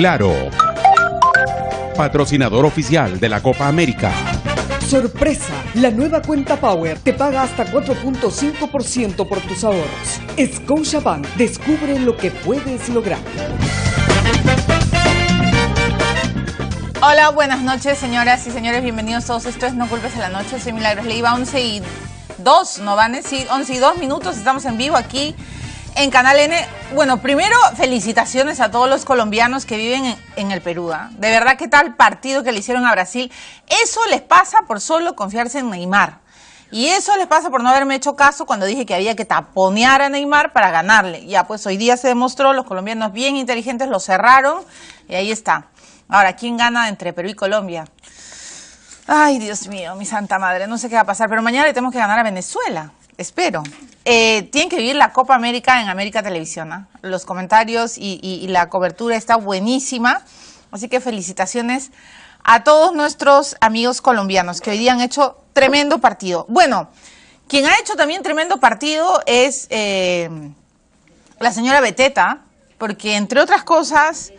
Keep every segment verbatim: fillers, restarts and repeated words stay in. Claro, patrocinador oficial de la Copa América. ¡Sorpresa! La nueva cuenta Power te paga hasta cuatro punto cinco por ciento por tus ahorros. Scotiabank, descubre lo que puedes lograr. Hola, buenas noches, señoras y señores. Bienvenidos todos. Esto es No Culpes a la Noche. Soy Milagros Leiva, once y dos, ¿no van? Sí, once y dos minutos. Estamos en vivo aquí en Canal N. Bueno, primero, felicitaciones a todos los colombianos que viven en, en el Perú, ¿eh? De verdad, ¿qué tal partido que le hicieron a Brasil? Eso les pasa por solo confiarse en Neymar. Y eso les pasa por no haberme hecho caso cuando dije que había que taponear a Neymar para ganarle. Ya, pues hoy día se demostró, los colombianos bien inteligentes lo cerraron y ahí está. Ahora, ¿quién gana entre Perú y Colombia? Ay, Dios mío, mi santa madre, no sé qué va a pasar. Pero mañana le tenemos que ganar a Venezuela. Espero. Eh, tienen que vivir la Copa América en América Televisión, ¿eh? Los comentarios y, y, y la cobertura está buenísima. Así que felicitaciones a todos nuestros amigos colombianos que hoy día han hecho tremendo partido. Bueno, quien ha hecho también tremendo partido es eh, la señora Beteta, porque entre otras cosas,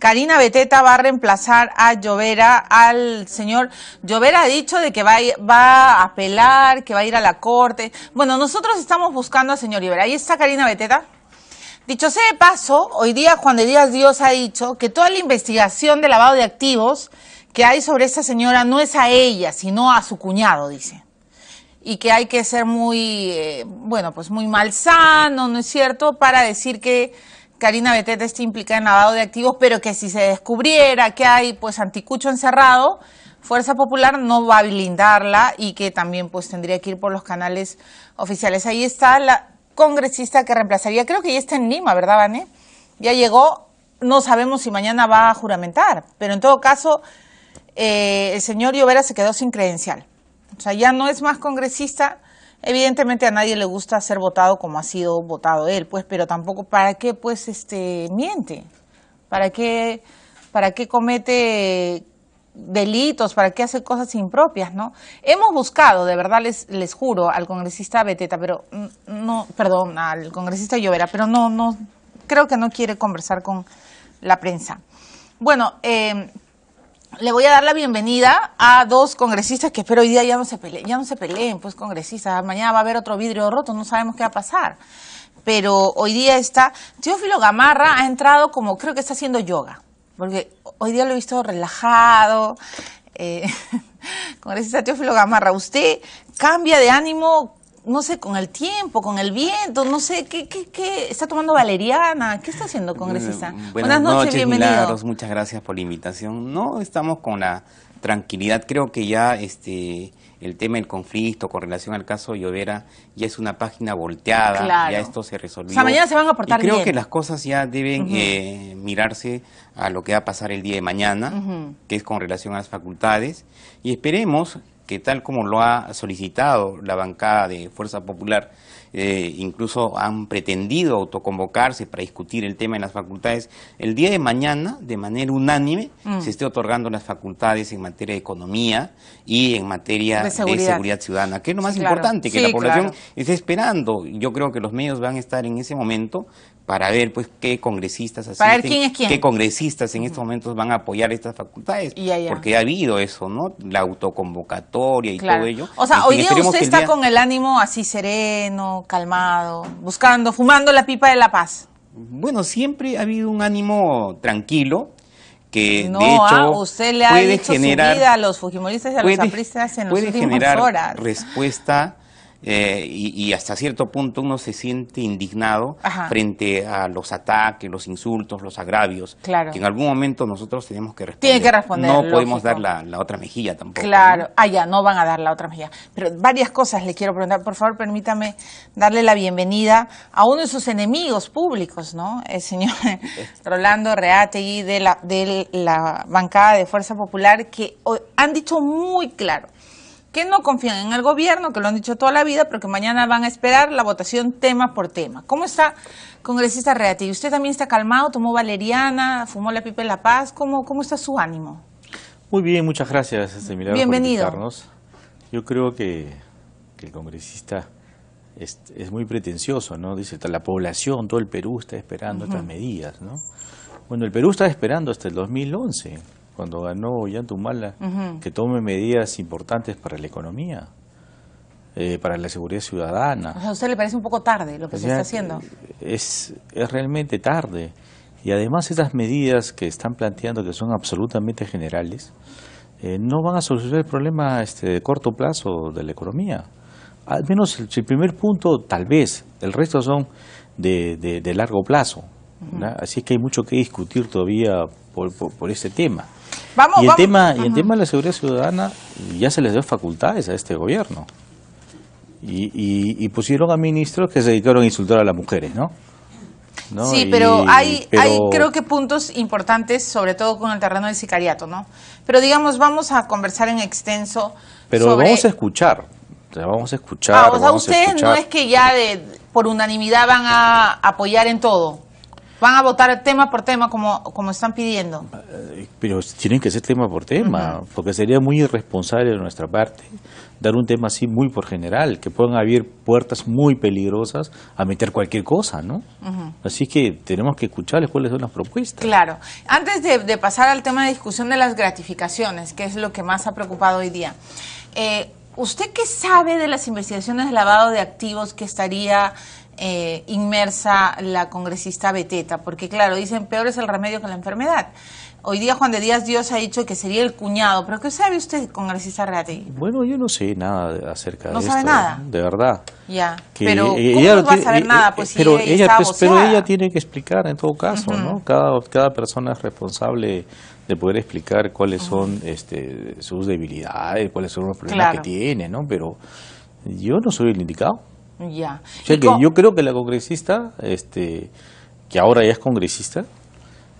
Karina Beteta va a reemplazar a Yovera. Al señor Yovera ha dicho de que va a, ir, va a apelar, que va a ir a la corte. Bueno, nosotros estamos buscando al señor Yovera. Ahí está Karina Beteta. Dicho sea de paso, hoy día Juan de Díaz Dios ha dicho que toda la investigación de lavado de activos que hay sobre esta señora no es a ella, sino a su cuñado, dice. Y que hay que ser muy, eh, bueno, pues muy malsano, ¿no es cierto?, para decir que Karina Beteta está implicada en lavado de activos, pero que si se descubriera que hay pues anticucho encerrado, Fuerza Popular no va a blindarla y que también pues tendría que ir por los canales oficiales. Ahí está la congresista que reemplazaría, creo que ya está en Lima, ¿verdad, Vane? Ya llegó, no sabemos si mañana va a juramentar, pero en todo caso eh, el señor Yovera se quedó sin credencial. O sea, ya no es más congresista. Evidentemente a nadie le gusta ser votado como ha sido votado él, pues, pero tampoco, ¿para qué, pues, este, miente? ¿Para qué, para qué comete delitos? ¿Para qué hace cosas impropias, no? Hemos buscado, de verdad, les, les juro, al congresista Beteta, pero, no, perdón, al congresista Yovera, pero no, no, creo que no quiere conversar con la prensa. Bueno, eh... le voy a dar la bienvenida a dos congresistas que espero hoy día ya no se peleen, ya no se peleen, pues congresistas. Mañana va a haber otro vidrio roto, no sabemos qué va a pasar. Pero hoy día está, Teófilo Gamarra ha entrado como, creo que está haciendo yoga, porque hoy día lo he visto relajado. Eh, congresista Teófilo Gamarra, usted cambia de ánimo, no sé, con el tiempo, con el viento, no sé, ¿qué, qué, qué? ¿Está tomando valeriana? ¿Qué está haciendo, congresista? Buenas, Buenas noches, noches, bienvenido. Milagros, muchas gracias por la invitación. No, estamos con la tranquilidad. Creo que ya este el tema del conflicto con relación al caso Yovera ya es una página volteada, claro. Ya esto se resolvió. O sea, mañana se van a portar y creo bien. Que las cosas ya deben uh-huh. eh, mirarse a lo que va a pasar el día de mañana, uh-huh. que es con relación a las facultades, y esperemos que tal como lo ha solicitado la bancada de Fuerza Popular, eh, incluso han pretendido autoconvocarse para discutir el tema en las facultades, el día de mañana, de manera unánime, mm. se esté otorgando las facultades en materia de economía y en materia de seguridad, de seguridad ciudadana, que es lo más claro. importante, que sí, la población claro. esté esperando. Yo creo que los medios van a estar en ese momento para ver pues qué congresistas asisten, para ver quién es quién. Qué congresistas en estos momentos van a apoyar estas facultades, ya, ya. porque ha habido eso, ¿no? La autoconvocatoria y claro. todo ello. O sea, en hoy día usted está día con el ánimo así sereno, calmado, buscando, fumando la pipa de la paz. Bueno, siempre ha habido un ánimo tranquilo, que no, de hecho ah, usted le ha puede dicho generar, su vida a los fujimoristas y a puede, los apristas en puede los últimos generar horas. Respuesta. Eh, y, y hasta cierto punto uno se siente indignado Ajá. frente a los ataques, los insultos, los agravios, claro. que en algún momento nosotros tenemos que responder. Tiene que responder, no lógico. Podemos dar la, la otra mejilla tampoco. Claro, ¿no? Ah, ya, no van a dar la otra mejilla. Pero varias cosas le quiero preguntar. Por favor, permítame darle la bienvenida a uno de sus enemigos públicos, ¿no? El señor Rolando Reátegui de la, de la bancada de Fuerza Popular, que hoy han dicho muy claro que no confían en el gobierno, que lo han dicho toda la vida, pero que mañana van a esperar la votación tema por tema. ¿Cómo está, congresista Reátegui? ¿Usted también está calmado? ¿Tomó valeriana? ¿Fumó la pipa en La Paz? ¿Cómo, cómo está su ánimo? Muy bien, muchas gracias, este Milagro, bienvenido. Por invitarnos. Yo creo que, que el congresista es, es muy pretencioso, ¿no? Dice, la población, todo el Perú está esperando uh-huh. estas medidas, ¿no? Bueno, el Perú está esperando hasta el dos mil once, cuando ganó Yantumala, uh-huh. que tome medidas importantes para la economía, eh, para la seguridad ciudadana. O sea, ¿a usted le parece un poco tarde lo que o sea, se está haciendo? Es, es realmente tarde. Y además esas medidas que están planteando, que son absolutamente generales, eh, no van a solucionar el problema este, de corto plazo de la economía. Al menos el, el primer punto, tal vez, el resto son de, de, de largo plazo. Uh-huh. Así que hay mucho que discutir todavía por, por, por este tema. Vamos, y el, vamos. Tema, uh-huh. y el tema de la seguridad ciudadana, ya se les dio facultades a este gobierno. Y, y, y pusieron a ministros que se dedicaron a insultar a las mujeres, ¿no? ¿No? Sí, pero, y, hay, pero hay creo que puntos importantes, sobre todo con el terreno del sicariato, ¿no? Pero digamos, vamos a conversar en extenso. Pero sobre... vamos a escuchar, o sea, vamos a escuchar. Ah, o sea, vamos ustedes a escuchar. No es que ya de, por unanimidad van a apoyar en todo, van a votar tema por tema como, como están pidiendo. Pero tienen que ser tema por tema, uh-huh. porque sería muy irresponsable de nuestra parte dar un tema así muy por general, que puedan abrir puertas muy peligrosas a meter cualquier cosa, ¿no? Uh-huh. Así que tenemos que escucharles cuáles son las propuestas. Claro. Antes de, de pasar al tema de discusión de las gratificaciones, que es lo que más ha preocupado hoy día, eh, ¿usted qué sabe de las investigaciones de lavado de activos que estaría eh, inmersa la congresista Beteta? Porque claro, dicen peor es el remedio que la enfermedad. Hoy día Juan de Díaz Dios ha dicho que sería el cuñado, pero ¿qué sabe usted, congresista Reátegui? Bueno, yo no sé nada acerca de eso. ¿No sabe nada? De verdad. Ya, que pero ¿cómo ella no va a saber nada? Pues, pero, si ella, ella pues, pero ella tiene que explicar en todo caso, uh-huh. ¿no? Cada, cada persona es responsable de poder explicar cuáles uh-huh. son este, sus debilidades, cuáles son los problemas claro. que tiene, ¿no? Pero yo no soy el indicado. Ya. O sea, que yo creo que la congresista, este, que ahora ya es congresista,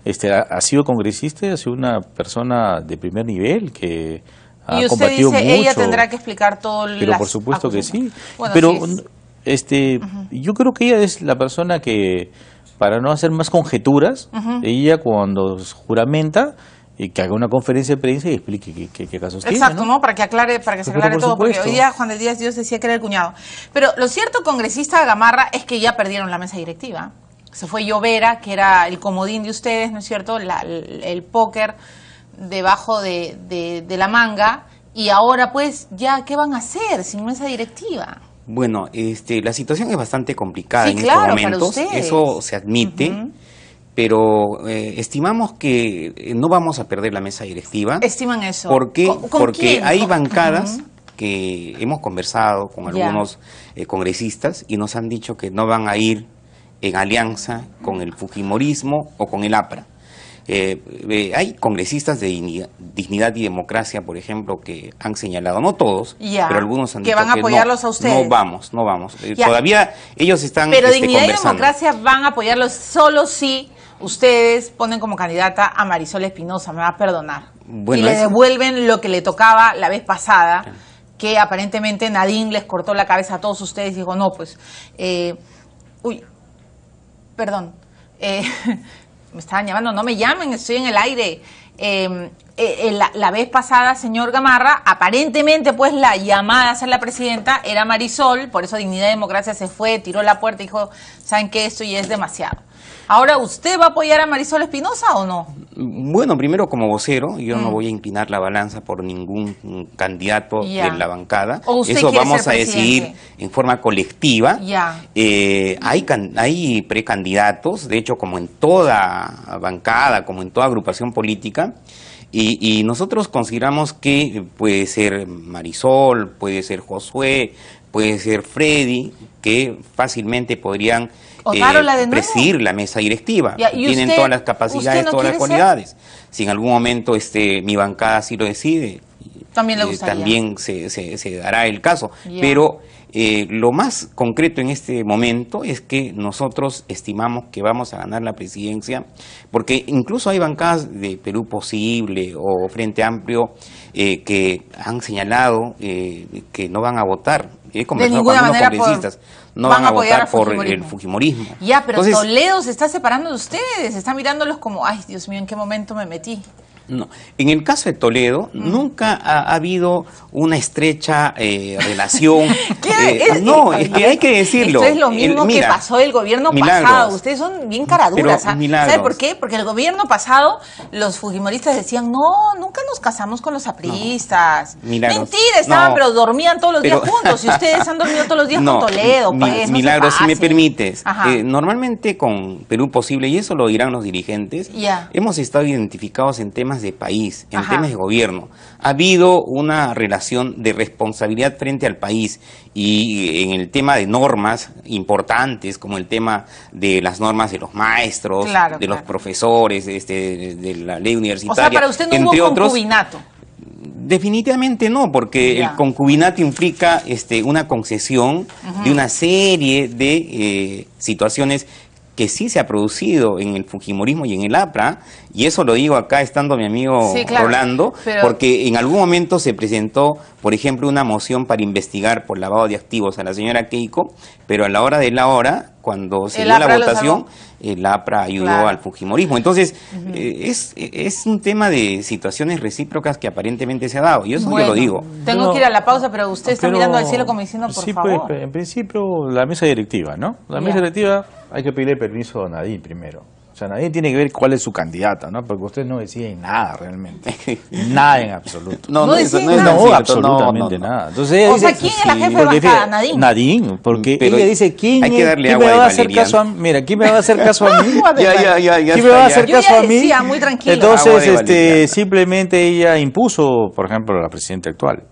Este, ha, ha sido congresista, ha sido una persona de primer nivel que ha y usted combatido dice, mucho. Ella tendrá que explicar todo. Pero por supuesto acusaciones. Que sí. Bueno, pero sí es. este, uh-huh. yo creo que ella es la persona que, para no hacer más conjeturas, uh-huh. ella cuando juramenta y que haga una conferencia de prensa y explique qué, qué, qué casos tiene. Exacto, ¿no? ¿no? Para que aclare, para que se aclare por todo, supuesto. Porque hoy día Juan de Díaz Dios decía que era el cuñado. Pero lo cierto, congresista Gamarra, es que ya perdieron la mesa directiva. Se fue Yovera, que era el comodín de ustedes, ¿no es cierto? La, el, el póker debajo de, de, de la manga. Y ahora, pues, ya, ¿qué van a hacer sin mesa directiva? Bueno, este, la situación es bastante complicada sí, en claro, estos momentos. Para ustedes. Eso se admite. Uh-huh. Pero eh, estimamos que no vamos a perder la mesa directiva. ¿Estiman eso? Porque, ¿Con, con porque quién? Hay bancadas... Uh-huh. que hemos conversado con algunos yeah. eh, congresistas y nos han dicho que no van a ir en alianza con el fujimorismo o con el APRA. Eh, eh, hay congresistas de Dignidad y Democracia, por ejemplo, que han señalado, no todos, ya, pero algunos han que dicho van a apoyarlos que no, a ustedes. No vamos, no vamos. Eh, todavía ellos están Pero este, Dignidad conversando. Y Democracia van a apoyarlos solo si ustedes ponen como candidata a Marisol Espinoza, me va a perdonar. Bueno, y le devuelven lo que le tocaba la vez pasada, claro. que aparentemente Nadine les cortó la cabeza a todos ustedes y dijo, no, pues... Eh, uy... Perdón, eh, me estaban llamando, no me llamen, estoy en el aire. Eh, eh, la, la vez pasada, señor Gamarra, aparentemente pues la llamada a ser la presidenta era Marisol, por eso Dignidad y Democracia se fue, tiró la puerta y dijo, ¿saben qué? Esto ya es demasiado. Ahora, ¿usted va a apoyar a Marisol Espinoza o no? Bueno, primero como vocero, yo mm. no voy a inclinar la balanza por ningún candidato yeah. de la bancada. Eso vamos a decidir en forma colectiva. Yeah. Eh, hay, hay precandidatos, de hecho, como en toda bancada, como en toda agrupación política, y, y nosotros consideramos que puede ser Marisol, puede ser Josué, puede ser Freddy, que fácilmente podrían eh, la presidir la mesa directiva. Ya, tienen usted, todas las capacidades, no todas las cualidades. Ser? Si en algún momento este, mi bancada así lo decide, también, le eh, también se, se, se dará el caso. Yeah. Pero eh, lo más concreto en este momento es que nosotros estimamos que vamos a ganar la presidencia, porque incluso hay bancadas de Perú Posible o Frente Amplio eh, que han señalado eh, que no van a votar. He conversado con algunos congresistas, no van a votar por el fujimorismo. Ya, pero Toledo se está separando de ustedes, está mirándolos como, ay, Dios mío, ¿en qué momento me metí? No. En el caso de Toledo, nunca ha, ha habido una estrecha eh, relación. Eh, es, no, es que hay que decirlo. Esto es lo mismo el, mira, que pasó el gobierno milagros, pasado. Ustedes son bien caraduras. ¿Ah? ¿Sabe por qué? Porque el gobierno pasado, los fujimoristas decían, no, nunca nos casamos con los apristas. No, Mentira, estaban, no, pero dormían todos los pero, días juntos. Y ustedes han dormido todos los días no, con Toledo. Mi, pues, milagros, no si me permites. Eh, normalmente con Perú Posible, y eso lo dirán los dirigentes, yeah. hemos estado identificados en temas de país, en Ajá. temas de gobierno. Ha habido una relación de responsabilidad frente al país y en el tema de normas importantes, como el tema de las normas de los maestros, claro, de claro. los profesores, este, de la ley universitaria. O sea, para usted no entre hubo concubinato. Otros, definitivamente no, porque ya. el concubinato implica este, una concesión uh-huh. de una serie de eh, situaciones que sí se ha producido en el fujimorismo y en el APRA, y eso lo digo acá estando mi amigo sí, claro, Rolando, pero... porque en algún momento se presentó, por ejemplo, una moción para investigar por lavado de activos a la señora Keiko, pero a la hora de la hora, cuando se dio la votación, el APRA ayudó claro. al fujimorismo. Entonces, uh-huh. eh, es, es un tema de situaciones recíprocas que aparentemente se ha dado, y eso bueno, yo lo digo. Tengo no, que ir a la pausa, pero usted pero, está mirando al cielo como diciendo, por sí, favor. Pues, en principio, la mesa directiva, ¿no? La mesa yeah. directiva... Hay que pedirle permiso a Nadine primero. O sea, Nadine tiene que ver cuál es su candidata, ¿no? Porque ustedes no deciden nada realmente. Nada en absoluto. No, no, no, eso, no, nada. no cierto, absolutamente no, no. nada. Entonces, o sea, dice, ¿quién es la jefa de bancada? Nadine. Nadine, porque Pero ella dice, ¿quién, hay que darle ¿quién agua me va a hacer caso a mí? Mira, ¿quién me va a hacer caso a mí? ya, ya, ya, ya ¿Quién me va a hacer ya. caso a mí? Decía, muy tranquilo. Entonces, este, simplemente ella impuso, por ejemplo, a la presidenta actual.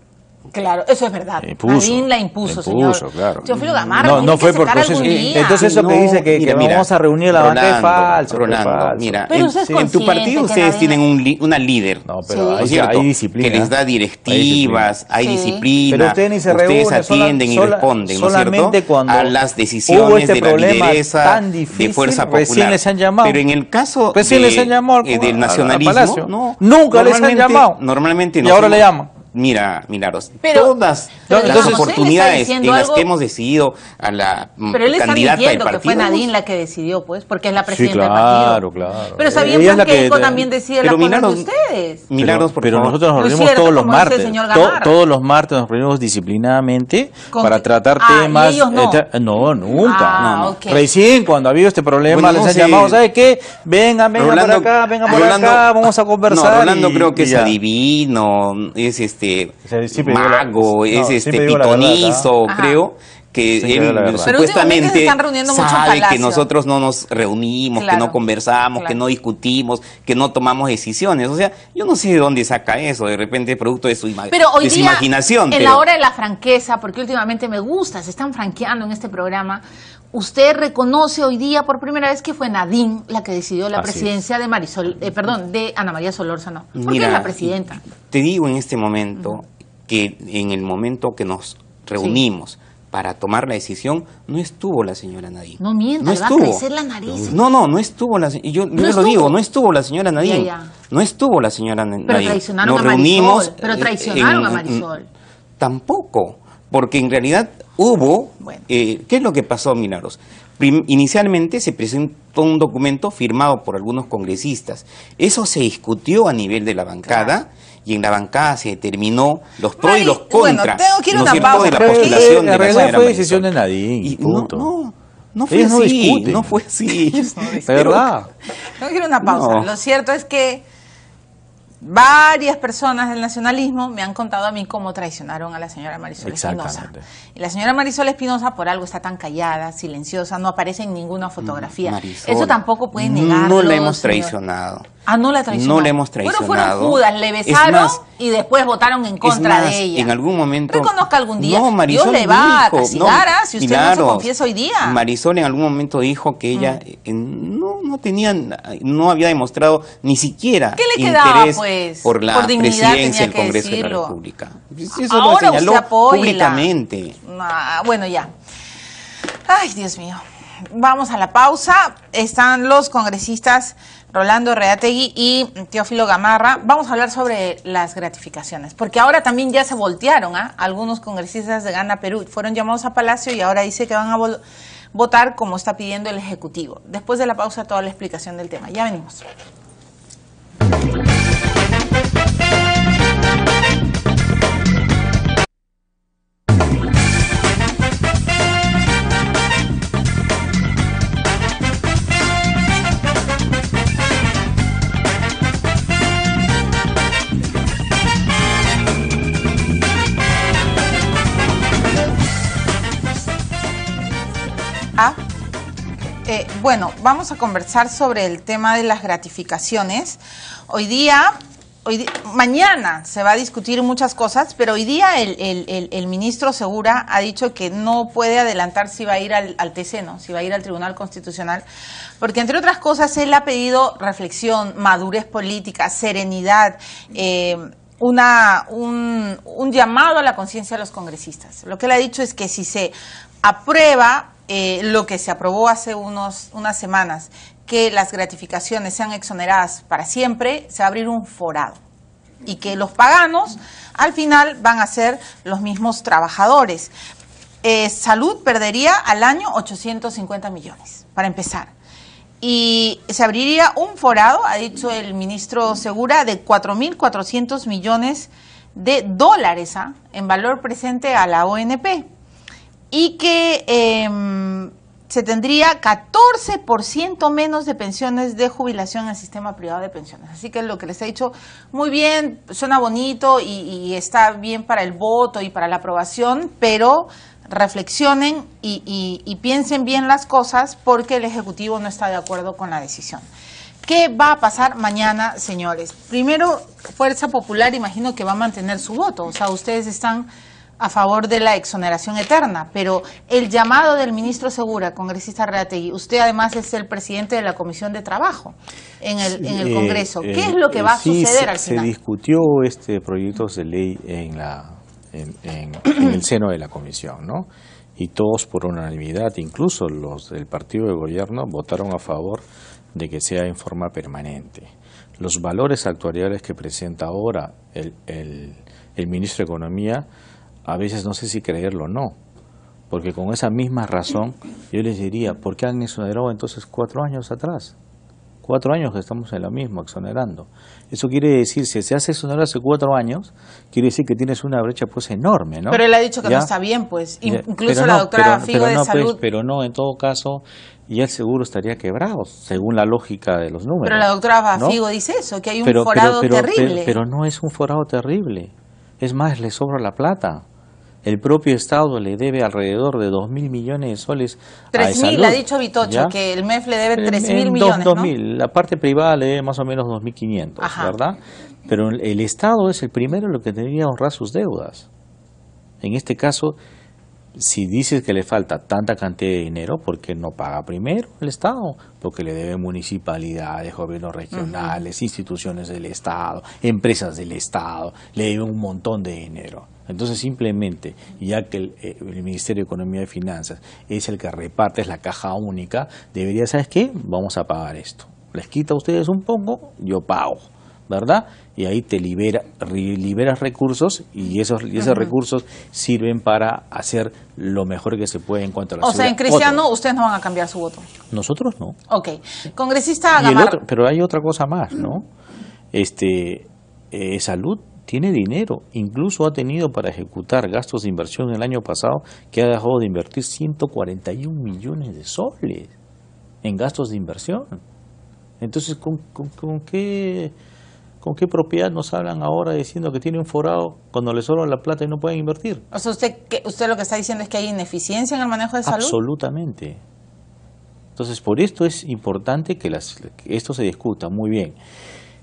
Claro, eso es verdad. Nadine la impuso, impuso señor. Claro. Teófilo Gamarra. No, no fue por proceso. Entonces eso no, que dice que, mira, que mira, vamos a reunir a la Rolando, banca es falso. Rolando, es falso. Mira, pero en, sí, en tu partido ustedes tienen un li una líder. No, pero sí. hay, cierto, hay disciplina. Que les da directivas, hay disciplina. Hay disciplina. Sí. Pero ustedes ni se reúnen. Ustedes atienden sola, y responden, sola, ¿no es cierto? Solamente cuando a las decisiones hubo este de la lideresa difícil, de Fuerza Popular. Recién les han llamado. Pero en el caso del nacionalismo, nunca les han llamado. Normalmente no. Y ahora le llaman. Mira, Milagros, todas pero, las entonces, oportunidades en las algo, que hemos decidido a la pero él candidata del partido. Pero que fue Nadine la que decidió, pues, porque es la presidenta sí, claro, del partido. Claro, claro. Pero sabíamos que, que Eco también decide las cosas de ustedes. Milagros, por pero, por favor. Pero nosotros nos reunimos todos los martes. To, todos los martes nos reunimos disciplinadamente Con, para tratar ah, temas. No. Eh, no, nunca. Ah, no, no. Okay. Recién cuando ha habido este problema bueno, les no, han llamado, ¿sabes qué? Vengan, vengan por acá, vengan por acá, vamos a conversar. No, Rolando creo que es adivino, es este. Este mago, la, es no, este pitonizo, creo que él supuestamente sabe que nosotros no nos reunimos, claro, que no conversamos, claro, que no discutimos, que no tomamos decisiones. O sea, yo no sé de dónde saca eso, de repente es producto de su, ima pero hoy de su día, imaginación. Pero hoy día, en la hora de la franqueza, porque últimamente me gusta, se están franqueando en este programa, usted reconoce hoy día por primera vez que fue Nadine la que decidió la Así presidencia es. de Marisol, eh, perdón, de Ana María Solórzano. ¿Por qué es la presidenta? Te digo en este momento uh-huh. que en el momento que nos reunimos, sí, para tomar la decisión, no estuvo la señora Nadine. No mienta, no le va a crecer la nariz. No, no, no estuvo la señora, yo, yo no lo estuvo. digo, no estuvo la señora Nadine. Ya, ya. No estuvo la señora Nadine. Pero traicionaron nos a Marisol. Pero traicionaron en, a Marisol. Tampoco, porque en realidad hubo, bueno. eh, ¿qué es lo que pasó, Milagros? Prim- inicialmente se presentó un documento firmado por algunos congresistas. Eso se discutió a nivel de la bancada, claro, y en la bancada se determinó los pros y los contras. Bueno, tengo que ir a una pausa. La postulación de la fue decisión de Nadine. No, no, no fue así. No fue así. ¿Verdad? Tengo que ir a una pausa. No. Lo cierto es que varias personas del nacionalismo me han contado a mí cómo traicionaron a la señora Marisol Espinoza. Y la señora Marisol Espinoza por algo está tan callada, silenciosa, no aparece en ninguna fotografía. Marisol, eso tampoco puede negarlo. No la hemos señor. traicionado. Ah, no la traicionaron. No la hemos traicionado. Pero fueron judas, le besaron más, y después votaron en contra más, de ella. En algún momento. Reconozca algún día. No, Marisol Dios le va dijo, a castigar no, si usted Milagros, no se confiesa hoy día. Marisol en algún momento dijo que ella mm. no, no tenía, no había demostrado ni siquiera ¿Qué le quedaba, interés pues? por la por presidencia del Congreso decirlo. de la República. Eso Ahora lo señaló públicamente. Ah, bueno, ya. Ay, Dios mío. Vamos a la pausa. Están los congresistas Rolando Reátegui y Teófilo Gamarra. Vamos a hablar sobre las gratificaciones, porque ahora también ya se voltearon, ¿eh? Algunos congresistas de Gana Perú fueron llamados a Palacio y ahora dice que van a votar como está pidiendo el Ejecutivo. Después de la pausa, toda la explicación del tema. Ya venimos. Eh, bueno, vamos a conversar sobre el tema de las gratificaciones. Hoy día, hoy, mañana se va a discutir muchas cosas, pero hoy día el, el, el, el ministro Segura ha dicho que no puede adelantar si va a ir al, al T C, ¿no? Si va a ir al Tribunal Constitucional, porque entre otras cosas él ha pedido reflexión, madurez política, serenidad, eh, una un, un llamado a la conciencia de los congresistas. Lo que él ha dicho es que si se aprueba Eh, lo que se aprobó hace unos, unas semanas, que las gratificaciones sean exoneradas para siempre, se va a abrir un forado. Y que los paganos, al final, van a ser los mismos trabajadores. Eh, Salud perdería al año ochocientos cincuenta millones, para empezar. Y se abriría un forado, ha dicho el ministro Segura, de cuatro mil cuatrocientos millones de dólares, ¿ah? en valor presente a la O N P. Y que eh, se tendría catorce por ciento menos de pensiones de jubilación al sistema privado de pensiones. Así que lo que les he dicho, muy bien, suena bonito y, y está bien para el voto y para la aprobación, pero reflexionen y, y, y piensen bien las cosas porque el Ejecutivo no está de acuerdo con la decisión. ¿Qué va a pasar mañana, señores? Primero, Fuerza Popular, imagino que va a mantener su voto. O sea, ustedes están a favor de la exoneración eterna, pero el llamado del ministro Segura, congresista Reátegui, usted además es el presidente de la Comisión de Trabajo en el, sí, en el Congreso. Eh, ¿Qué es lo que va eh, a suceder sí, al final? Se discutió este proyecto de ley en, la, en, en, en el seno de la Comisión, ¿no? Y todos por unanimidad, incluso los del partido de gobierno, votaron a favor de que sea en forma permanente. Los valores actuariales que presenta ahora el, el, el ministro de Economía, a veces no sé si creerlo o no, porque con esa misma razón yo les diría, ¿por qué han exonerado entonces cuatro años atrás? Cuatro años que estamos en lo mismo, exonerando. Eso quiere decir, si se hace exonerar hace cuatro años, quiere decir que tienes una brecha pues enorme, ¿no? Pero él ha dicho que ¿Ya? no está bien, pues, incluso la doctora Figo de Salud. Pero no, en todo caso, ya el seguro estaría quebrado, según la lógica de los números. Pero la doctora Figo dice eso, que hay un forado terrible. Pero no es un forado terrible, es más, le sobra la plata. El propio Estado le debe alrededor de dos mil millones de soles a Salud. tres mil, ha dicho Vitocho, que el M E F le debe tres mil millones, ¿no? dos mil, la parte privada le debe más o menos dos mil quinientos, ¿verdad? Pero el Estado es el primero en lo que debería honrar sus deudas. En este caso, si dices que le falta tanta cantidad de dinero, ¿por qué no paga primero el Estado? Porque le debe municipalidades, gobiernos regionales, uh-huh. instituciones del Estado, empresas del Estado, le debe un montón de dinero. Entonces simplemente, ya que el, el Ministerio de Economía y Finanzas es el que reparte, es la caja única, debería, ¿sabes qué? Vamos a pagar esto. Les quita a ustedes un poco, yo pago, ¿verdad? Y ahí te libera, liberas recursos y esos, y esos recursos sirven para hacer lo mejor que se puede en cuanto a la seguridad. O sea, en Cristiano, Otro. ustedes no van a cambiar su voto. Nosotros no. Ok. Congresista Gamarra. Pero hay otra cosa más, ¿no? Este, eh, Salud tiene dinero, incluso ha tenido para ejecutar gastos de inversión el año pasado que ha dejado de invertir ciento cuarenta y un millones de soles en gastos de inversión. Entonces, ¿con, con, con, qué, con qué propiedad nos hablan ahora diciendo que tiene un forado cuando les sobra la plata y no pueden invertir? O sea, usted, usted lo que está diciendo es que hay ineficiencia en el manejo de Salud. Absolutamente. Entonces, por esto es importante que, las, que esto se discuta muy bien.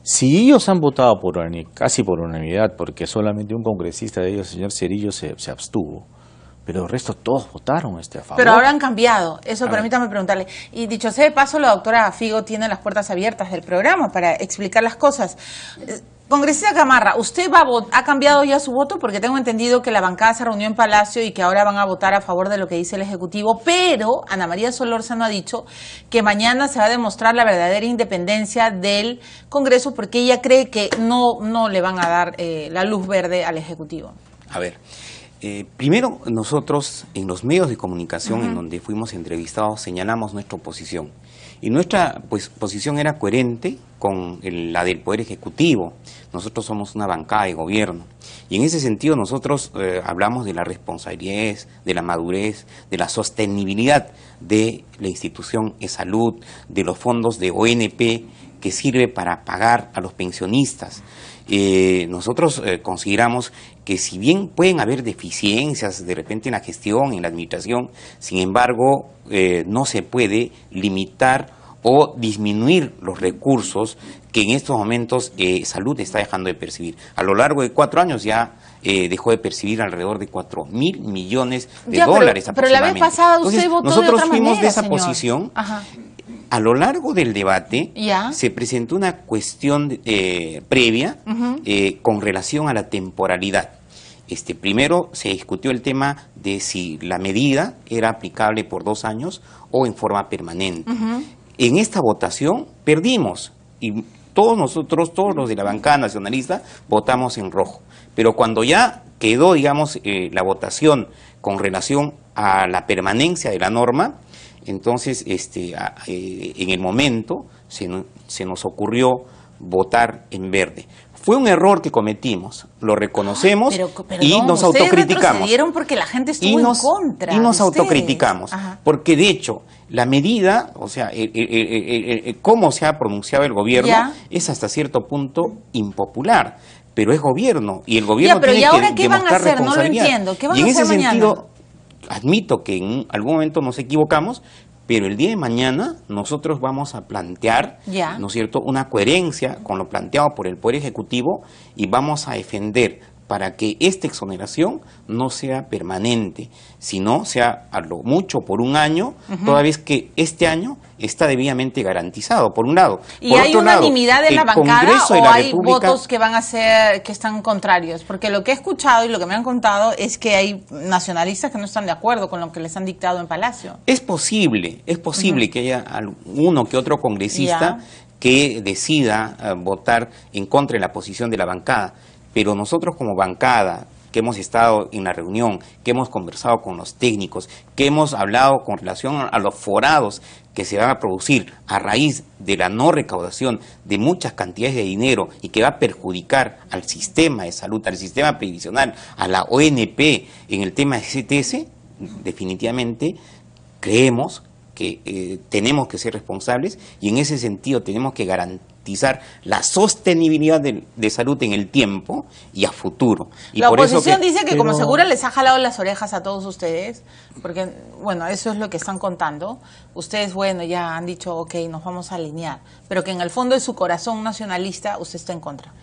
Si ellos han votado por casi por unanimidad, porque solamente un congresista de ellos, el señor Cerrillo, se, se abstuvo, pero el resto todos votaron este a favor. Pero ahora han cambiado, eso a permítame ver. preguntarle. Y dicho sea de paso, la doctora Figo tiene las puertas abiertas del programa para explicar las cosas. Congresista Gamarra, ¿usted va a ha cambiado ya su voto? Porque tengo entendido que la bancada se reunió en Palacio y que ahora van a votar a favor de lo que dice el Ejecutivo, pero Ana María Solórzano ha dicho que mañana se va a demostrar la verdadera independencia del Congreso porque ella cree que no, no le van a dar eh, la luz verde al Ejecutivo. A ver, eh, primero nosotros en los medios de comunicación uh-huh. en donde fuimos entrevistados señalamos nuestra posición. Y nuestra pues, posición era coherente con el, la del Poder Ejecutivo. Nosotros somos una bancada de gobierno. Y en ese sentido nosotros eh, hablamos de la responsabilidad, de la madurez, de la sostenibilidad de la institución de salud, de los fondos de O N P que sirve para pagar a los pensionistas. Eh, nosotros eh, consideramos que si bien pueden haber deficiencias de repente en la gestión, en la administración, sin embargo eh, no se puede limitar o disminuir los recursos que en estos momentos eh, Salud está dejando de percibir. A lo largo de cuatro años ya eh, dejó de percibir alrededor de cuatro mil millones de ya, dólares pero, aproximadamente. Pero la vez pasada usted Entonces, votó nosotros de otra fuimos manera, de esa señor. Posición. Ajá. A lo largo del debate ya. se presentó una cuestión eh, previa uh-huh. eh, con relación a la temporalidad. Este, primero se discutió el tema de si la medida era aplicable por dos años o en forma permanente. Uh-huh. En esta votación perdimos y todos nosotros, todos los de la bancada nacionalista, votamos en rojo. Pero cuando ya quedó, digamos, eh, la votación con relación a la permanencia de la norma, entonces este, a, eh, en el momento se, se nos ocurrió votar en verde. Fue un error que cometimos, lo reconocemos ah, pero, perdón, y nos autocriticamos. Retrocedieron porque la gente estuvo y nos, en contra. Y nos autocriticamos, Ajá. porque de hecho la medida, o sea, el, el, el, el, el, cómo se ha pronunciado el gobierno ya. es hasta cierto punto impopular, pero es gobierno y el gobierno ya, pero tiene ¿y ahora que demostrar responsabilidad. ¿Qué van a hacer? No lo entiendo. ¿Qué van y en a hacer ese mañana? Sentido, admito que en algún momento nos equivocamos. Pero el día de mañana nosotros vamos a plantear, yeah. ¿no es cierto?, una coherencia con lo planteado por el Poder Ejecutivo y vamos a defender para que esta exoneración no sea permanente, sino sea a lo mucho por un año, uh-huh. toda vez que este año está debidamente garantizado, por un lado. ¿Y por hay otro unanimidad lado, en la bancada Congreso o la hay República... votos que van a ser, que están contrarios? Porque lo que he escuchado y lo que me han contado es que hay nacionalistas que no están de acuerdo con lo que les han dictado en Palacio. Es posible, es posible uh-huh. que haya uno que otro congresista yeah. que decida uh, votar en contra de la posición de la bancada. Pero nosotros como bancada, que hemos estado en la reunión, que hemos conversado con los técnicos, que hemos hablado con relación a los forados que se van a producir a raíz de la no recaudación de muchas cantidades de dinero y que va a perjudicar al sistema de salud, al sistema previsional, a la O N P en el tema de C T S, definitivamente creemos que eh, tenemos que ser responsables y en ese sentido tenemos que garantizar la sostenibilidad de, de salud en el tiempo y a futuro. Y la oposición dice que pero... como Segura les ha jalado las orejas a todos ustedes, porque bueno, eso es lo que están contando. Ustedes, bueno, ya han dicho, ok, nos vamos a alinear, pero que en el fondo de su corazón nacionalista usted está en contra.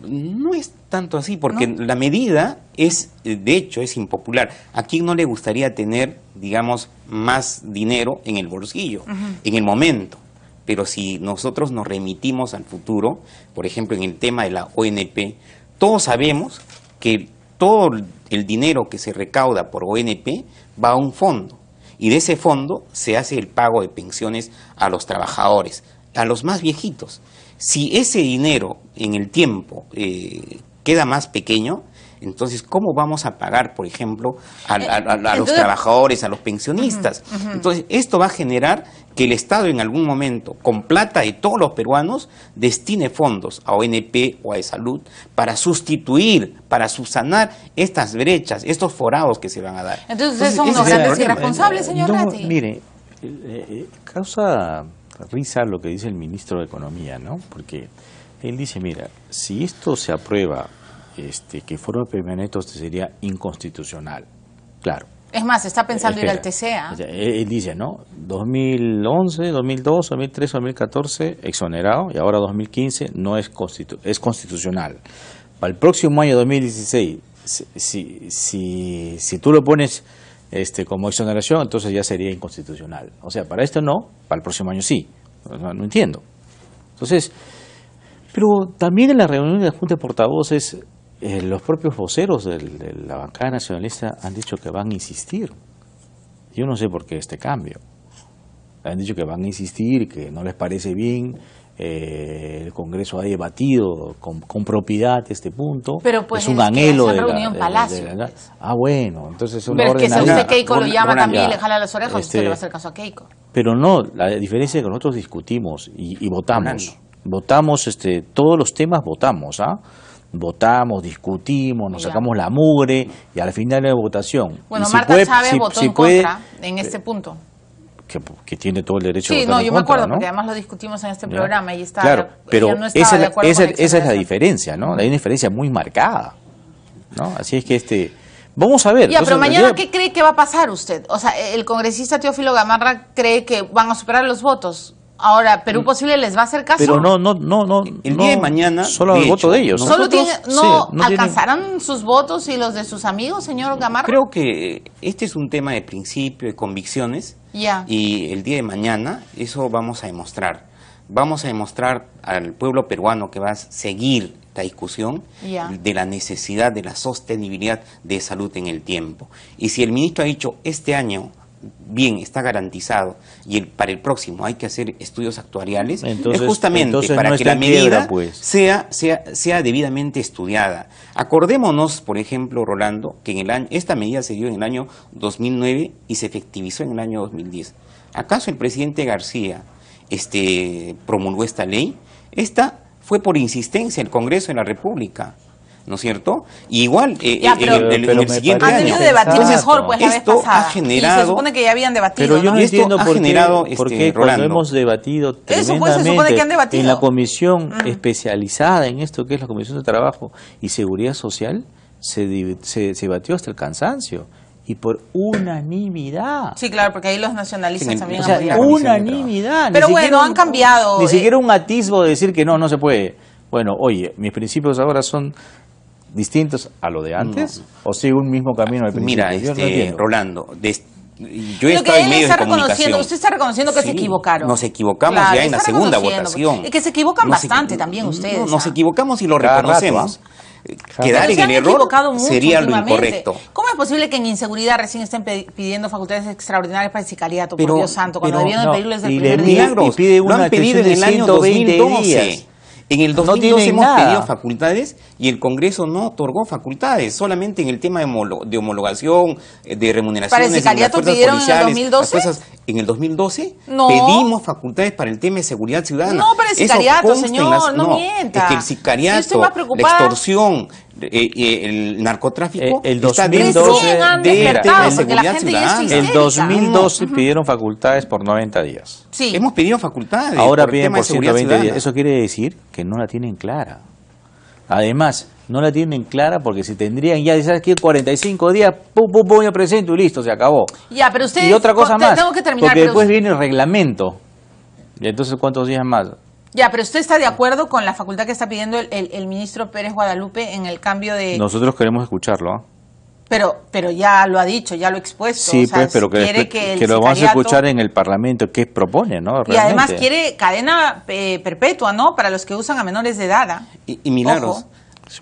No es tanto así, porque ¿no? la medida es, de hecho, es impopular. ¿A quién no le gustaría tener, digamos, más dinero en el bolsillo, uh-huh. en el momento? Pero si nosotros nos remitimos al futuro, por ejemplo, en el tema de la O N P, todos sabemos que todo el dinero que se recauda por O N P va a un fondo, y de ese fondo se hace el pago de pensiones a los trabajadores, a los más viejitos. Si ese dinero en el tiempo eh, queda más pequeño, entonces, ¿cómo vamos a pagar, por ejemplo, a, a, a, a los entonces, trabajadores, a los pensionistas? Uh-huh, uh-huh. Entonces, esto va a generar que el Estado en algún momento, con plata de todos los peruanos, destine fondos a O N P o a Salud para sustituir, para subsanar estas brechas, estos forados que se van a dar. Entonces, ustedes son unos grandes irresponsables, señor Reátegui. No, mire, eh, causa... risa lo que dice el ministro de Economía, ¿no? Porque él dice, mira, si esto se aprueba, este, que forma permanente, esto sería inconstitucional. Claro. Es más, está pensando Espera. ir al T C A. O sea, él dice, ¿no? dos mil once, dos mil dos, dos mil tres, dos mil catorce, exonerado, y ahora dos mil quince no es, constitu es constitucional. Para el próximo año dos mil dieciséis, si, si, si, si tú lo pones... Este, como exoneración, entonces ya sería inconstitucional. O sea, para esto no, para el próximo año sí. No, no entiendo. Entonces, pero también en la reunión de la Junta de Portavoces, eh, los propios voceros del, de la bancada nacionalista han dicho que van a insistir. Yo no sé por qué este cambio. Han dicho que van a insistir, que no les parece bien... Eh, el Congreso ha debatido con, con propiedad este punto. Pero pues es un anhelo de la, reunión de, Palacio. De, de la... Ah, bueno, entonces es una pero orden es que si usted Keiko lo llama también y le jala las orejas, este... usted le va a hacer caso a Keiko. Pero no, la diferencia es que nosotros discutimos y, y votamos. Votamos, este, todos los temas votamos, ¿ah? Votamos, discutimos, nos ya. sacamos la mugre y al final de la votación. Bueno, si Marta puede, Chávez si, votó si en puede, contra en este eh, punto. Que, que tiene todo el derecho sí, a votar no, yo en me contra, acuerdo, ¿no? porque además lo discutimos en este programa y está... Claro, pero no esa, es la, esa, esa es la diferencia, ¿no? Hay una diferencia muy marcada. ¿no? Así es que este... Vamos a ver. Ya, pero mañana, ¿qué cree que va a pasar usted? O sea, el congresista Teófilo Gamarra cree que van a superar los votos. Ahora, ¿Perú Posible les va a hacer caso? Pero no, no, no, no. El día de mañana, solo el voto de ellos. ¿Solo tiene, no alcanzarán sus votos y los de sus amigos, señor Gamarra? Creo que este es un tema de principio, de convicciones. Ya. Y el día de mañana, eso vamos a demostrar. Vamos a demostrar al pueblo peruano que va a seguir esta discusión yeah. de la necesidad de la sostenibilidad de salud en el tiempo. Y si el ministro ha dicho este año, bien, está garantizado, y el, para el próximo hay que hacer estudios actuariales, entonces, es justamente para no que la medida piedra, pues. sea, sea, sea debidamente estudiada. Acordémonos, por ejemplo, Rolando, que en el año, esta medida se dio en el año dos mil nueve y se efectivizó en el año dos mil diez. ¿Acaso el presidente García... Este, promulgó esta ley? Esta fue por insistencia del Congreso de la República, ¿no es cierto? Y igual eh, ya, pero, en el, pero en el siguiente año. Han tenido debatir mejor, pues, la vez pasada. Ha generado, y se supone que ya habían debatido. Pero yo no, ¿no? Esto entiendo ha por generado, qué, este, porque cuando hemos debatido tremendamente eso, pues, que han debatido en la comisión mm. especializada en esto que es la Comisión de Trabajo y Seguridad Social, se, se, se batió hasta el cansancio. Y por unanimidad. Sí, claro, porque ahí los nacionalistas sí, también o sea, han unanimidad. Pero bueno, han cambiado. Ni eh. siquiera un atisbo de decir que no, no se puede. Bueno, oye, mis principios ahora son distintos a lo de antes. No. ¿O sigue un mismo camino de principios? Mira, este, no Rolando, des, yo he lo estado en medio de comunicación. Usted está reconociendo que sí, se equivocaron. Nos equivocamos claro, ya en la segunda votación. Es que se equivocan nos bastante equi también ustedes. No, nos equivocamos y lo reconocemos. Rato. Quedar en el error sería lo incorrecto. ¿Cómo es posible que en inseguridad recién estén pidiendo facultades extraordinarias para el sicariato? Por Dios santo, cuando debieron pedirles el primer día. Lo han pedido en el año dos mil doce. En el dos mil doce hemos pedido facultades y el Congreso no otorgó facultades, solamente en el tema de homologación, de remuneraciones. ¿Para el sicariato pidieron en el dos mil doce? En el dos mil doce no. pedimos facultades para el tema de seguridad ciudadana. No, para el sicariato, señor, las, no, no mienta. Es que el sicariato, la extorsión, eh, eh, el narcotráfico, eh, el dos mil doce está dentro del tema de seguridad ciudadana. En el dos mil doce no. pidieron facultades por noventa días. Sí. Hemos pedido facultades. Ahora por piden el tema por ciento veinte días. Eso quiere decir que no la tienen clara. Además, no la tienen clara porque si tendrían ya, ¿sabes qué? cuarenta y cinco días, pum, pum, pum, yo presento y listo, se acabó. Ya, pero ustedes, y otra cosa más, tengo que terminar, porque después usted... viene el reglamento. Y entonces, ¿cuántos días más? Ya, pero usted está de acuerdo con la facultad que está pidiendo el, el, el ministro Pérez Guadalupe en el cambio de... Nosotros queremos escucharlo, ¿eh? Pero, pero ya lo ha dicho, ya lo ha expuesto. Sí, o sea, pues, pero que, quiere que, el que lo vamos a escuchar en el Parlamento, que propone, ¿no? Realmente. Y además quiere cadena eh, perpetua, ¿no? Para los que usan a menores de edad. Y, y Milagros. Ojo.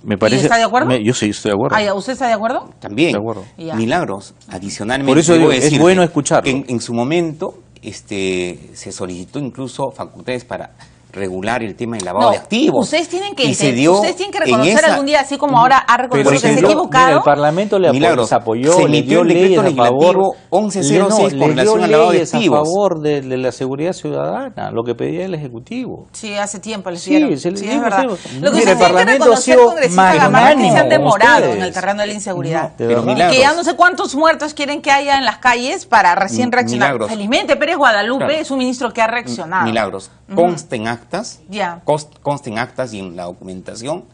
Me parece, ¿Y está de acuerdo? Me, yo sí estoy de acuerdo. Ah, ¿usted está de acuerdo? También. De acuerdo. Milagros, adicionalmente. Por eso digo, es bueno escucharlo. En, en su momento este, se solicitó incluso facultades para regular el tema del lavado no, de activos. Ustedes tienen que, se dio ustedes tienen que reconocer esa, algún día, así como ahora ha reconocido que se ha equivocado. Mira, el Parlamento le Milagros, apoyó, se emitió el decreto legislativo once cero seis con relación al lavado de activos. A favor de, de la seguridad ciudadana, lo que pedía el Ejecutivo. Sí, hace tiempo les dieron. Sí, sí, es verdad. Lo que ustedes tienen que reconocer, congresistas Gamarra, que se han demorado en el terreno de la inseguridad. No, pero Milagros, que ya no sé cuántos muertos quieren que haya en las calles para recién reaccionar. Milagros, felizmente, Pérez Guadalupe claro, es un ministro que ha reaccionado. Milagros, consta en acto. Actas, yeah. const, consten actas y en la documentación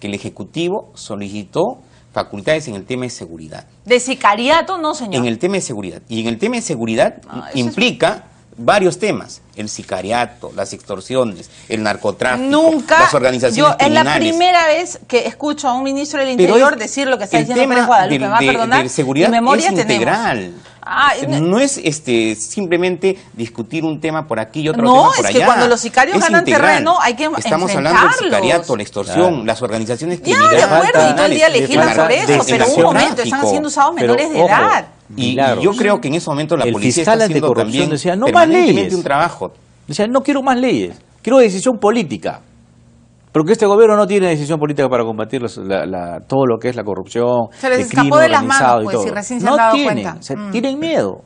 que el Ejecutivo solicitó facultades en el tema de seguridad. ¿De sicariato no, señor? En el tema de seguridad. Y en el tema de seguridad ah, implica es... varios temas. El sicariato, las extorsiones, el narcotráfico, Nunca, las organizaciones yo, criminales. Es la primera vez que escucho a un ministro del Interior es, decir lo que está diciendo Pérez Guadalupe. Del, ¿Me va a perdonar? De, de seguridad Mi memoria es integral. Tenemos. Ah, no es este simplemente discutir un tema por aquí y otro no, tema por allá. No, es que cuando los sicarios es ganan integral. terreno hay que Estamos hablando del sicariato, la extorsión, claro. las organizaciones criminales. Ya, de acuerdo, y todo el día legislan sobre eso, pero en un momento están siendo usados menores pero, de ojo, edad. Y, y yo creo que en ese momento la el policía está haciendo también decía, no permanentemente más leyes. un trabajo. Decía, no quiero más leyes, quiero decisión política. Porque este gobierno no tiene decisión política para combatir los, la, la, todo lo que es la corrupción, se les el escapó de las manos, pues, si recién se no han dado tienen, cuenta. Se, mm. Tienen miedo.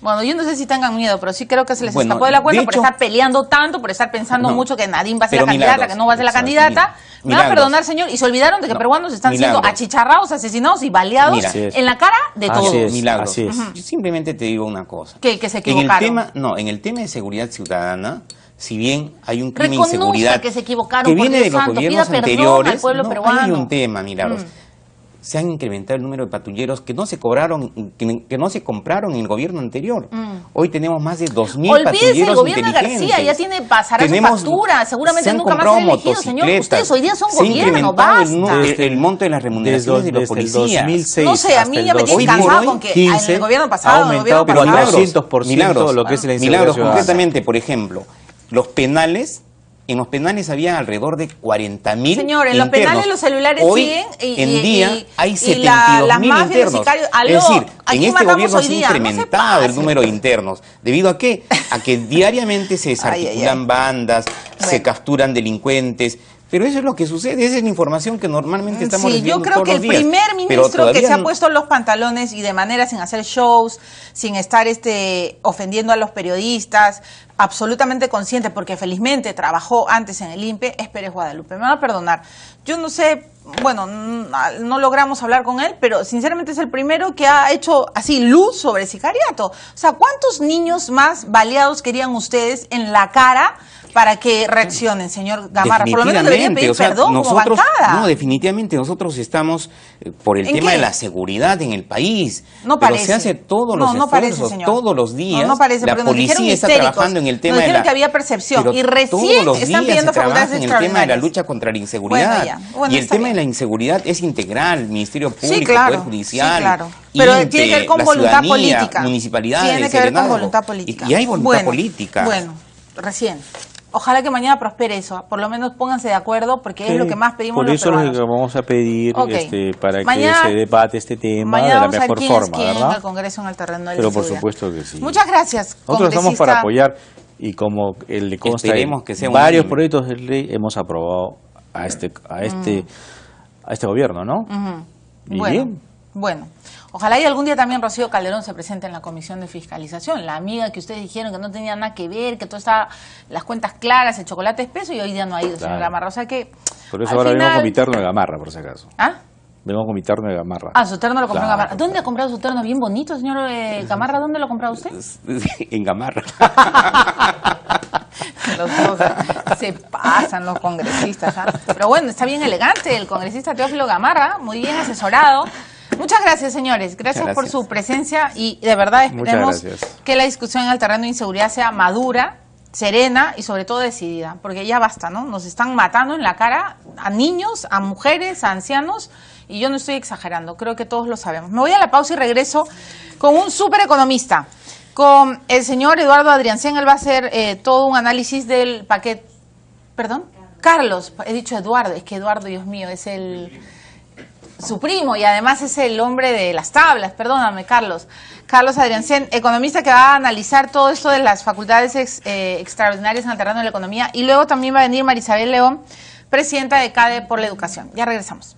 Bueno, yo no sé si tengan miedo, pero sí creo que se les bueno, escapó de la cuenta de por hecho, estar peleando tanto, por estar pensando no, mucho que Nadine va a ser la candidata, milagros, que no va a ser la candidata. Milagros. Me van a perdonar, señor, y se olvidaron de que no, peruanos están milagros. siendo achicharrados, asesinados y baleados es. en la cara de así todos. Es, milagros. Así es. Uh-huh. Yo simplemente te digo una cosa. Que, que se equivocaron. En el tema, no, en el tema de seguridad ciudadana, si bien hay un crimen de inseguridad que se equivocaron que viene de los santo, gobiernos anteriores, no, hay un tema, Milagros. Mm. se han incrementado el número de patrulleros que no se cobraron, que, que no se compraron en el gobierno anterior. Mm. Hoy tenemos más de dos mil patrulleros el gobierno inteligentes. García ya tiene pasará su factura, seguramente se nunca más será elegido, señor. Ustedes hoy día son se gobierno, basta. El, el monto de las remuneraciones desde, de los policías. dos mil seis no sé, a mí ya me tiene cansado con que quince, en el gobierno pasado, ha aumentado pero cuatrocientos por ciento milagros, lo que es la Milagros, concretamente, por ejemplo, los penales. En los penales había alrededor de cuarenta mil. Señor, en internos. Los penales los celulares hoy, siguen. Y, en y, día y, hay setenta y dos mil la, internos. Aló, es decir, en este gobierno se ha incrementado no el número de internos. ¿Debido a qué? A que diariamente se desarticulan ay, ay, ay. bandas, bueno. se capturan delincuentes. Pero eso es lo que sucede, esa es la información que normalmente estamos sí, recibiendo todos los días. Sí, yo creo que el primer ministro que se ha puesto los pantalones y de manera sin hacer shows, sin estar este, ofendiendo a los periodistas, absolutamente consciente, porque felizmente trabajó antes en el I N P E, es Pérez Guadalupe. Me van a perdonar, yo no sé, bueno, no logramos hablar con él, pero sinceramente es el primero que ha hecho así luz sobre el sicariato. O sea, ¿cuántos niños más baleados querían ustedes en la cara para que reaccionen, señor Gamarra? Por lo menos debería pedir o sea, perdón nosotros, como bancada. No, definitivamente nosotros estamos eh, por el tema qué? de la seguridad en el país. No pero parece. se hace todos los no, no esfuerzos, parece, señor. todos los días. No, no parece, la policía está trabajando en el tema de la... Nos dijeron que había percepción y recién están pidiendo facultades extraordinarias. En el tema de la lucha contra la inseguridad. Bueno, bueno, y el tema bien. de la inseguridad es integral, Ministerio Público, sí, claro, Poder Judicial... Sí, claro. Pero Inter, tiene que ver con voluntad política. Municipalidades, tiene que ver con voluntad política. Y hay voluntad política. Bueno, recién. Ojalá que mañana prospere eso, por lo menos pónganse de acuerdo, porque sí, es lo que más pedimos los peruanos. Por eso lo que vamos a pedir okay. este, para mañana, que se debate este tema de la mejor quién forma, quién ¿verdad? El Congreso en el terreno de Pero por seguridad. supuesto que sí. Muchas gracias, Nosotros estamos para apoyar, y como él le consta, que sea varios proyectos de ley hemos aprobado a este a este, mm. a este gobierno, ¿no? Uh-huh. ¿Y bueno, bien? bueno. Ojalá y algún día también Rocío Calderón se presente en la Comisión de Fiscalización, la amiga que ustedes dijeron que no tenía nada que ver, que todo estaba, las cuentas claras, el chocolate espeso, y hoy día no ha ido, claro. señor Gamarra. O sea que. Por eso ahora venimos final... con mi terno de Gamarra, por si acaso. ¿Ah? Venimos con mi terno de Gamarra. Ah, su terno lo compró claro, en Gamarra. ¿Dónde ha comprado su terno? Bien bonito, señor eh, Gamarra. ¿Dónde lo ha comprado usted? En Gamarra. Los dos, se pasan los congresistas. ¿Ah? Pero bueno, está bien elegante el congresista Teófilo Gamarra, muy bien asesorado. Muchas gracias, señores. Gracias, gracias por su presencia y de verdad esperemos que la discusión en el terreno de inseguridad sea madura, serena y sobre todo decidida, porque ya basta, ¿no? Nos están matando en la cara a niños, a mujeres, a ancianos y yo no estoy exagerando, creo que todos lo sabemos. Me voy a la pausa y regreso con un súper economista, con el señor Eduardo Adriancén. Él va a hacer eh, todo un análisis del paquete... ¿Perdón? Carlos, he dicho Eduardo, es que Eduardo, Dios mío, es el... su primo y además es el hombre de las tablas, perdóname Carlos, Carlos Adriancén, economista que va a analizar todo esto de las facultades ex, eh, extraordinarias en el terreno de la economía y luego también va a venir Marisabel León, presidenta de CADE por la educación. Ya regresamos.